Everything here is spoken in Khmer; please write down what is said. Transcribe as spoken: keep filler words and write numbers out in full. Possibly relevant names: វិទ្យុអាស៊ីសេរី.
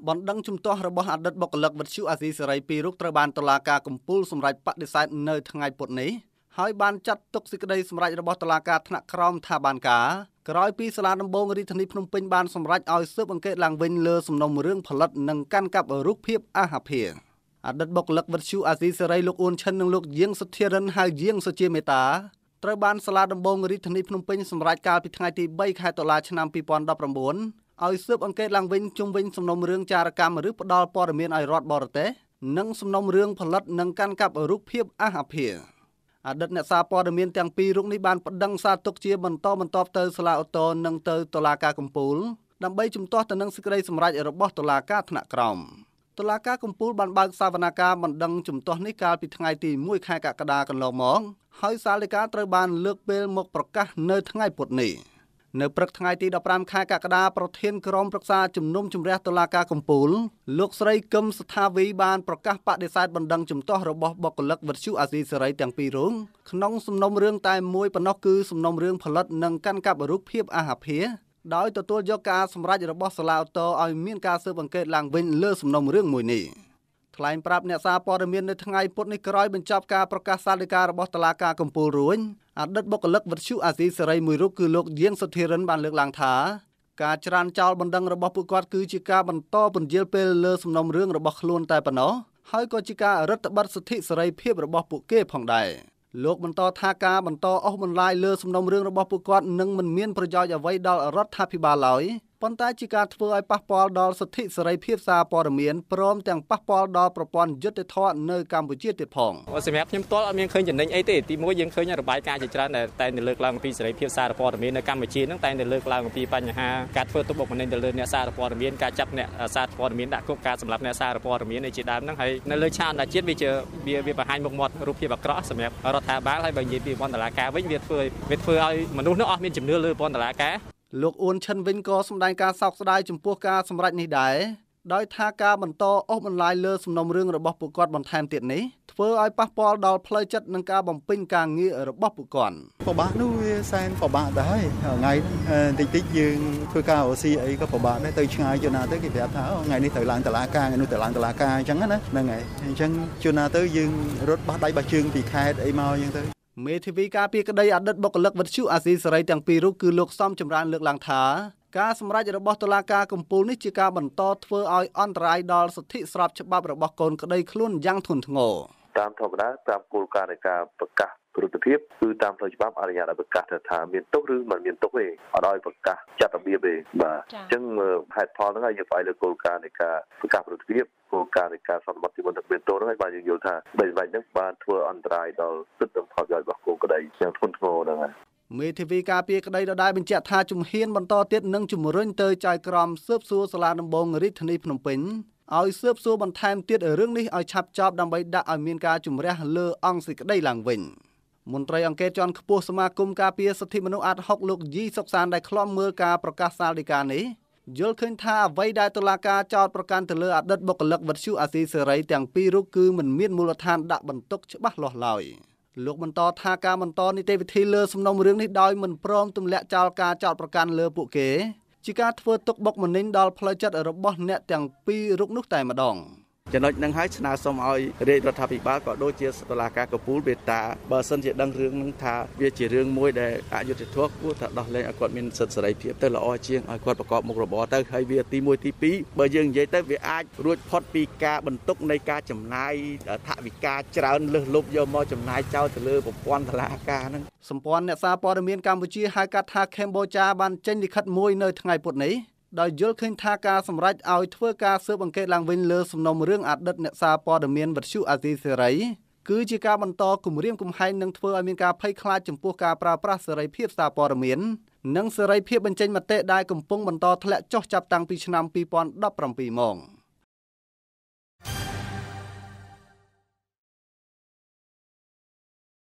Bondang jumtoh reboh adat bokelak berciu asih serai piruk terban telaka kumpul sumrai pak desain nơi thangai pot nih. Hai ban cat tuk sikdei sumrai reboh telaka thnak krom tha ban ka. Keroi pi selan nembong ri thani phnom penh ban sumrai oi seup angket lang vin lơ somnom rương phalat nâng kan kap rup phiep ahaphe. Adat bokelak berciu asih serai luk un chen nung luk jieng suthiran hai jieng suci meta. Terban selan nembong ri thani phnom penh sumrai kal pi thngai ti ba ខែ តុលា ឆ្នាំ ពីរពាន់ដប់ប្រាំបួន ឲ្យ ស៊ើប អង្កេត ឡើង វិញ ជុំ វិញ សំណុំ រឿង ចារកម្ម ឬ ផ្ដាល់ ព័ត៌មាន ឲ្យ រដ្ឋ បរទេស និង សំណុំ រឿង ផលិត និង កាន់ កាប់ រូប ភាព អះអភិរ អតីត អ្នក សារ ព័ត៌មាន ទាំង ពីរ រូប នេះ បាន ប្តឹង សារ ទុក ជា បន្ត បន្ត ទៅ សាលា ឧត្តរ និង ទៅ តុលាការ កំពូល ដើម្បី ជំទាស់ ទៅ នឹង សេចក្តី សម្រេច របស់ តុលាការ ថ្នាក់ ក្រោម តុលាការ កំពូល បាន បើក សវនាការ បណ្ដឹង ជំទាស់ នេះ កាល ពី ថ្ងៃ ទី មួយ ខែ កក្កដា កន្លង មក ហើយ សាលាការ ត្រូវ បាន លើក ពេល មក ប្រកាស នៅ ថ្ងៃ ពុធ នេះ នៅព្រឹកថ្ងៃទីដប់ប្រាំ ខែកក្កដា ប្រធានក្រុមប្រឹក្សាជំនុំជម្រះតុលាការកំពូល លោកស្រីគឹមស្ថាវី បានប្រកាសបដិសេធបណ្ដឹងជំទាស់របស់បុគ្គលិកវិទ្យុអាស៊ីសេរីទាំងពីររូប ក្នុងសំណុំរឿងតែមួយប៉ុណ្ណោះ គឺសំណុំរឿងផលិតនិងកាន់កាប់រូបភាពអាហាភា ដោយទទួលយកការសម្រេចរបស់សាលាឧត្តរឲ្យមានការស៊ើបអង្កេតឡើងវិញលើសំណុំរឿងមួយនេះ ថ្លែងប្រាប់អ្នកសារព័ត៌មាននៅថ្ងៃពុធនេះក្រោយបញ្ចប់ការប្រកាសសាលាការរបស់តុលាការកំពូលរួចអតីតបុគ្គលិកវិទ្យុអាស៊ីសេរីមួយរូបគឺលោក ប៉ុន្តែជាការធ្វើឲ្យប៉ះពាល់ដល់សិទ្ធិសេរីភាពសារព័ត៌មានព្រមទាំងប៉ះពាល់ដល់ប្រព័ន្ធយុត្តិធម៌នៅកម្ពុជាទៀតផង លោកអ៊ុនឈិនវិញក៏សម្ដែងការសោកស្ដាយចំពោះការសម្រេចនេះដែរដោយថាការបន្តអស់បន្លាយលើសំណុំរឿងរបស់ពួកគាត់បន្ថែមទៀតនេះធ្វើឲ្យប៉ះពាល់ដល់ផ្លូវចិត្តនិងការបំពេញការងាររបស់ពួកគាត់ មេធាវីការពារក្តីអតីតបុគ្គលិកវិទ្យុអាស៊ីសេរីទាំងពីររូបគឺលោកសំចម្រើនលើកឡើងថាការសម្រេចរបស់តុលាការកំពូលនេះជាការបន្តធ្វើឲ្យអន្តរាយដល់សិទ្ធិស្របច្បាប់របស់កូនក្តីខ្លួនយ៉ាងធ្ងន់ធ្ងរតាមធម្មតាតាមគោលការណ៍នៃការប្រកាស ព្រឹត្តិភាពគឺតាមផ្លូវច្បាប់អរិយាប័ក្ខដ្ឋថាមានទុកឬមិនមានទុកទេឲ្យដោយប្រកាសចាត់របៀបទេបាទអញ្ចឹងហេតុផលហ្នឹងហើយយើងឲ្យលើគោលការណ៍នៃការប្រកាសប្រតិភិប៍គោលការណ៍នៃការសម្បត្តិជីវិតរបស់កូនក្តីជាធ្ងន់ធ្ងរហ្នឹងហើយ ឲ្យស៊ើបសួរបន្ថែមទៀតរឿងនេះឲ្យឆាប់ចប់ដើម្បីដាក់ឲ្យមានការជំរះលើអង្គសេចក្តីឡើងវិញមន្ត្រីអង្កេតជាន់ខ្ពស់សមាគមការពារសិទ្ធិមនុស្សអាត់ហុកលោកយីសុកសានដែលខ្លាប់មើលការប្រកាសសាលដីកានេះយល់ឃេញថាអ្វីដែលតុលាការចោទប្រកាន់ទៅលើអតីតបុគ្គលិកវិទ្យុអាស៊ីសេរីទាំងពីររូបគឺមិនមានមូលដ្ឋានដាក់បន្ទុកច្បាស់លាស់ឡើយលោកបន្តថាការបន្តនេះទេវិធីលើសំណុំរឿងនេះដោយមិនព្រមទម្លាក់ចោលការចោទប្រកាន់លើពួកគេ ជាការធ្វើទុកបុកម្នេញដល់ផ្លូវចិត្តរបស់អ្នកទាំងពីររូបនោះតែម្ដងចំណុចនឹងហើយឆ្នើសុំឲ្យរេរដ្ឋាភិបាលក៏ដូចជាតុលាការកំពូលបេតាបើសិនជាដឹងរឿងនឹងថាវាជារឿងមួយដែលអយុត្តិធម៌គួរតែដោះលែងឲ្យគាត់មានសិទ្ធិសេរីភាពទៅល្អជាងឲ្យគាត់ប្រកបមុខរបរទៅហើយវាទីមួយទីពីរបើយើងនិយាយទៅវាអាចរួចផុតពីការបន្ទុកនៃការចំណាយអថវិកាច្រើនលើសលប់យកមកចំណាយចោលទៅលើប្រព័ន្ធតុលាការហ្នឹង សម្ព័ន្ធអ្នកសារព័ត៌មានកម្មវិជាហៅកាត់ថា Cambodia បានចេញលិខិតមួយនៅថ្ងៃពុធនេះដោយយល់ឃើញថាការសម្រេចឲ្យធ្វើការស៊ើបអង្កេតឡើងវិញលើសំណុំរឿងអតីតអ្នកសារព័ត៌មានវិទ្យុអាស៊ីសេរីគឺជាការបន្តគម្រាមកំហែងនិងធ្វើឲ្យមានការភ័យខ្លាចចំពោះការប្រើប្រាស់សេរីភាពសារព័ត៌មាននិងសេរីភាពបញ្ចេញមតិដែលកំពុងបន្តធ្លាក់ចុះចាប់តាំងពីឆ្នាំ ពីរពាន់ដប់ប្រាំពីរមក